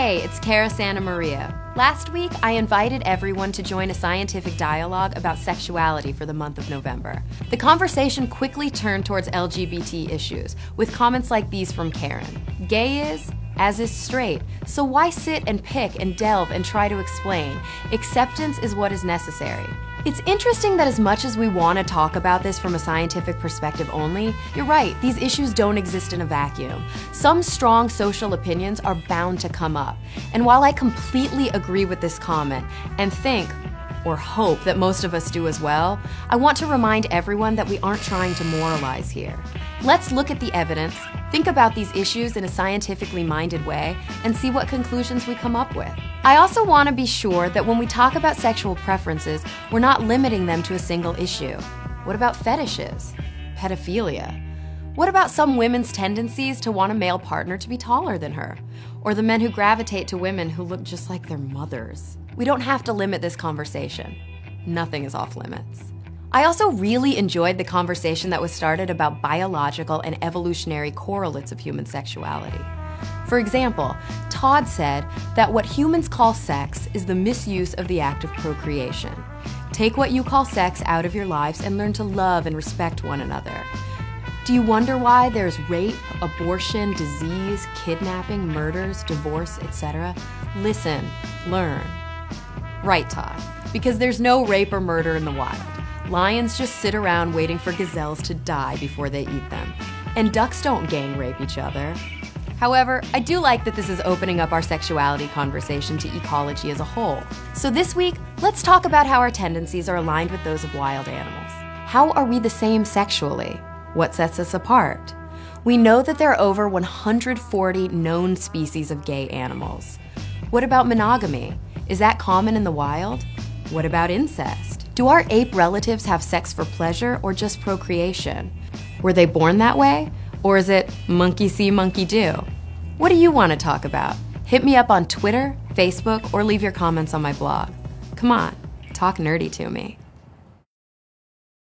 Hey, it's Kara Santa Maria. Last week, I invited everyone to join a scientific dialogue about sexuality for the month of November. The conversation quickly turned towards LGBT issues, with comments like these from Karen. Gay is, as is straight, so why sit and pick and delve and try to explain? Acceptance is what is necessary. It's interesting that as much as we want to talk about this from a scientific perspective only, you're right, these issues don't exist in a vacuum. Some strong social opinions are bound to come up. And while I completely agree with this comment and think, or hope that most of us do as well, I want to remind everyone that we aren't trying to moralize here. Let's look at the evidence, think about these issues in a scientifically minded way, and see what conclusions we come up with. I also want to be sure that when we talk about sexual preferences, we're not limiting them to a single issue. What about fetishes? Pedophilia? What about some women's tendencies to want a male partner to be taller than her? Or the men who gravitate to women who look just like their mothers? We don't have to limit this conversation. Nothing is off limits. I also really enjoyed the conversation that was started about biological and evolutionary correlates of human sexuality. For example, Todd said that what humans call sex is the misuse of the act of procreation. Take what you call sex out of your lives and learn to love and respect one another. Do you wonder why there's rape, abortion, disease, kidnapping, murders, divorce, etc.? Listen, learn. Right, Todd, because there's no rape or murder in the wild. Lions just sit around waiting for gazelles to die before they eat them. And ducks don't gang rape each other. However, I do like that this is opening up our sexuality conversation to ecology as a whole. So this week, let's talk about how our tendencies are aligned with those of wild animals. How are we the same sexually? What sets us apart? We know that there are over 140 known species of gay animals. What about monogamy? Is that common in the wild? What about incest? Do our ape relatives have sex for pleasure or just procreation? Were they born that way? Or is it monkey see, monkey do? What do you want to talk about? Hit me up on Twitter, Facebook, or leave your comments on my blog. Come on, talk nerdy to me.